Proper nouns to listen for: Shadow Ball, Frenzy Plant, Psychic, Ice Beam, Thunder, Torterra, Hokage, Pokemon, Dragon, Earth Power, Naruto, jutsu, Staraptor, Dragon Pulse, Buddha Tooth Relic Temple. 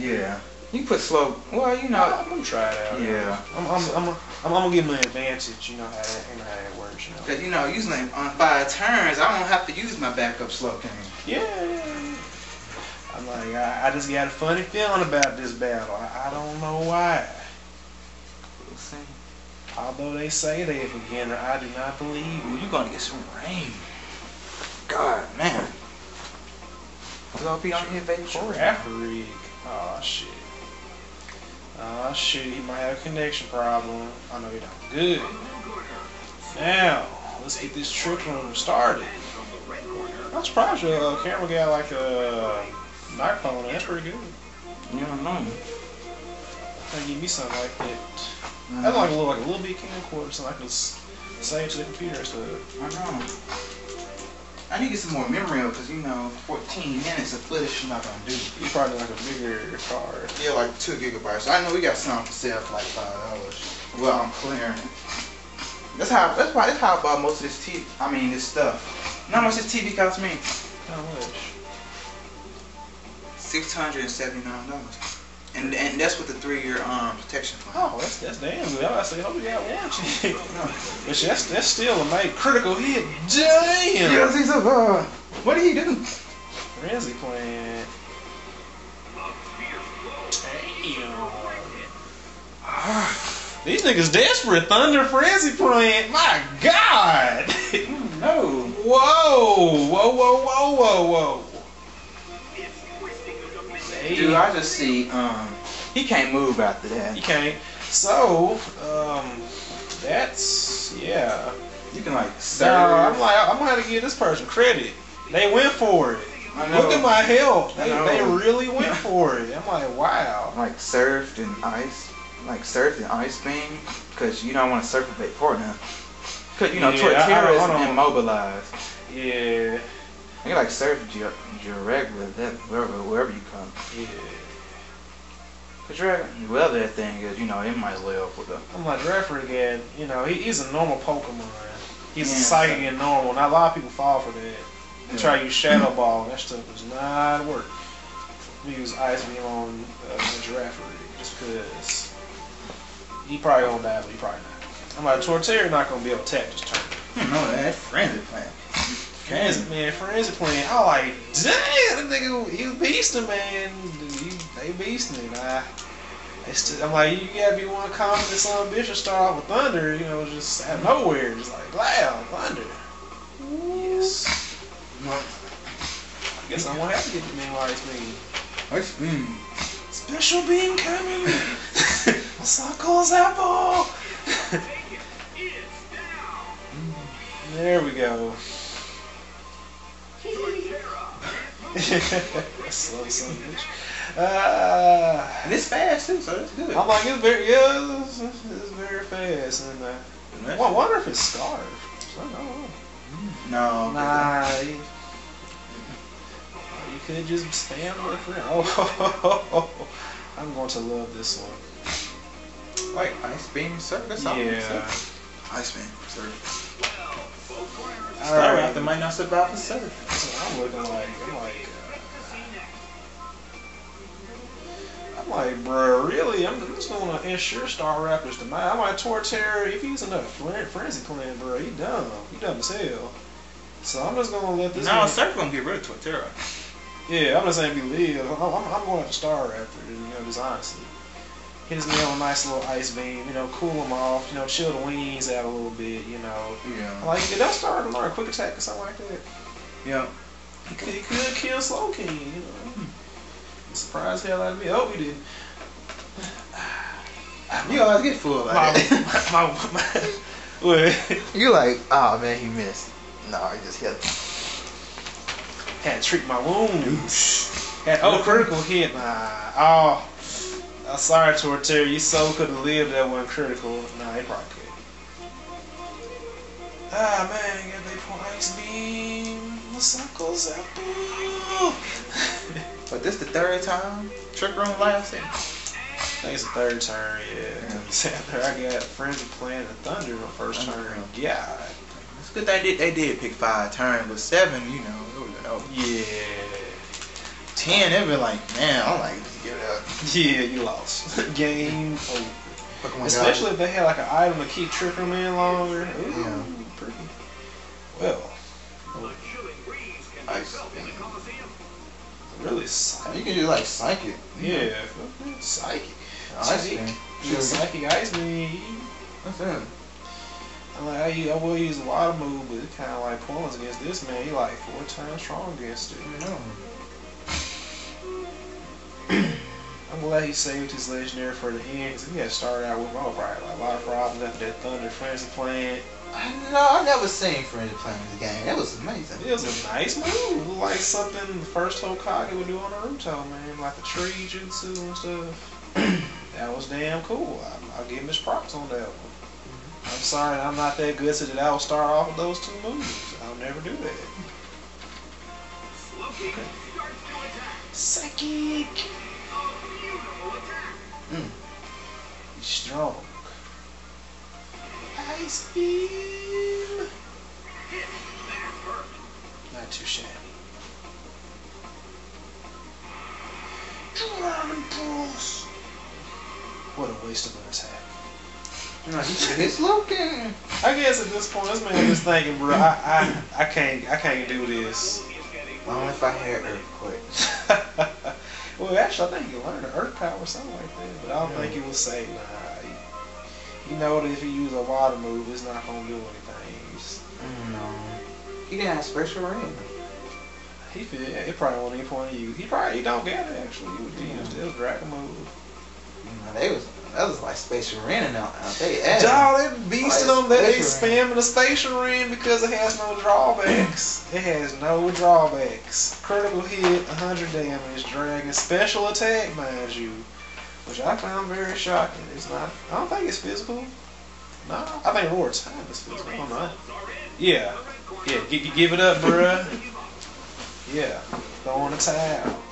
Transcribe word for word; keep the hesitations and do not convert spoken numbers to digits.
Yeah. You put slow. Well, you know, I'm gonna try it out. Yeah. I'm, I'm, I'm, I'm, I'm gonna give him an advantage. You know how that, you know how that works. You know. Cause you know, usually on five turns, I don't have to use my backup slow cane. Yeah. I'm like, I, I just got a funny feeling about this battle. I, I don't know why. We'll see. Although they say they have a beginner, I do not believe. Ooh, you gonna get some rain. God, man. Cause I'll be on here, baby. Rig. Oh shit. Oh shit, he might have a connection problem. I know you don't. Good. Now, let's get this trick room started. I'm surprised your uh, camera got like a microphone. That's pretty good. You don't know. They give me something like that. Mm-hmm. That's like a little, like a little bit camcorder, so I can save to the computer stuff. I know. I need to get some more memory because you know, fourteen minutes of footage you're not gonna do. You probably like a bigger card. Yeah, like two gigabytes. I know we got some for sale for like five dollars. Well, I'm clearing it. That's how. That's why. That's how I bought most of this T V. I mean, this stuff. You know how much this T V cost me? How much? Six hundred and seventy-nine dollars. And, and that's with the three-year um, protection plan. Oh, that's, that's damn good. I say, hope you got warranty. But that's, that's still a mate. Critical hit. Damn! Yes, he's up, uh, what do you do? Frenzy Plant. Damn. Ah, these niggas desperate. Thunder Frenzy Plant. My God! No. Whoa! Whoa, whoa, whoa, whoa, whoa. Dude, I just see, um, he can't move after that. He can't. So, um, that's, yeah. You can, like, serve. No, I'm like, I'm going to have to give this person credit. They went for it. I know. Look at my health. They, they really went for it. I'm like, wow. Like, surfed and ice, like, surfed and ice beam, because you don't want to surf with a partner. Because, you know, Torterra is immobilized. Yeah. I can like surf your, your regular, that, wherever, wherever you come. Yeah. Cause Dragon, whatever that thing is, you know, it might live with them. I'm like, Dragon again, you know, he, he's a normal Pokemon. He's yeah, psychic and normal. Now a lot of people fall for that. They yeah. try to use Shadow Ball, that stuff does not work. We use Ice Beam on uh, Dragon just because he probably won't die, but he probably not. I'm like, Torterra not gonna be able to attack this turn. You know that friendly plan. Frenzy, man, Frenzy playing. I like, damn, that nigga, you beastin', man. Dude, you, they beastin'. I, still, I'm like, you gotta be one confident son bitch and start off with Thunder, you know, just out of nowhere. Just like, wow, Thunder. Yes. No. I guess I'm gonna have to get the man Ice Beam. Ice Beam. Special beam coming. I saw Cole's apple. There we go. That's slow son bitch. Uh, and it's fast too, so that's good. I'm like, it's very, yeah, it's, it's very fast. And uh, well, I wonder if it's scarred. So, no, nah. You, you could just spam with friend. Oh, I'm going to love this one. Like Ice Beam Circus. Yeah, Ice Beam Circus. All right, they might not survive the surf. So I'm looking like, I'm like, uh, I'm like, bro, really? I'm just gonna ensure Staraptor's demise. I'm like, Torterra, if he's another frenzy plan, bro, he dumb. He dumb as hell. So I'm just gonna let this. No, Surf gonna get rid of Torterra. Yeah, I'm just saying, be live. I'm, I'm, I'm going after Staraptor, you know, just honestly. Hit his nail with a nice little ice beam, you know, cool him off, you know, chill the wings out a little bit, you know. Yeah. Like, did I start to learn quick attack or something like that? Yeah. He could, he could kill Slow King, you know. Surprised hell out of me. Oh, we did. You always get fooled like my, that. My, my, my, my. You're like, oh man, he missed. No, he just hit it. Had to treat my wounds. Had oh, critical hit. Nah. Oh. I'm sorry, Torterra, you so could have lived that one critical. Nah, he probably could. Ah, man, got that poor Ice Beam. The suckles out there. But this the third time? Trick Room last year? I think it's the third turn, yeah. After I got Frenzy Plant and Thunder on first turn. Yeah. It's good they did, they did pick five turns, but seven, you know, it was over. Yeah. ten, they'd be like, man, I'm like, give it up. Yeah, you lost. Game over. Pokemon Especially God. If they had like an item to keep tricking them in longer. Ooh, yeah. Pretty. Well. Ice Beam. Really psychic. You can do like psychic. Yeah. yeah. Psychic. Ice Beam. Psychic Ice Beam. That's it. I, like, I, I will use a lot of move, but it kind of like points against this man. He like four times strong against it. Yeah. I'm glad he saved his legendary for the end, because he had started out with all right, like a lot of problems after that Thunder Frenzy Plant. I know, I've never seen Frenzy Plant in the game. That was amazing. It was a nice move. It was like something the first Hokage would do on Naruto, man. Like the tree jutsu and stuff. That was damn cool. I, I'll give him his props on that one. Mm-hmm. I'm sorry I'm not that good, so that I'll start off with those two moves. I'll never do that. Okay. Psychic! Mm. He's strong. Ice Beam. Not too shabby. Dragon Pulse. What a waste of an attack. No, he's, he's looking. I guess at this point, this man is thinking, bro, I, I, I can't, I can't do this. Only if I had Earthquake. Well, actually, I think he learned the Earth Power or something like that, but I don't yeah. think he was safe. Nah, you know that if you use a water move, it's not going to do anything. Just, mm, no. He didn't have special or anything. He feel, yeah, it probably wasn't any point of use. He probably he don't get it, actually. He was used. It was Dragon move. No, they was, that was like Spatial Ren and out there. Dog, they beasting like them. They spamming the Spatial Ren because it has no drawbacks. It has no drawbacks. Critical hit, one hundred damage, Dragon, special attack, mind you. Which I found very shocking. It's not, I don't think it's physical. No, I think Lord's time is physical. I'm not. Yeah. Yeah, give it up, bruh. Yeah. Throwing a towel.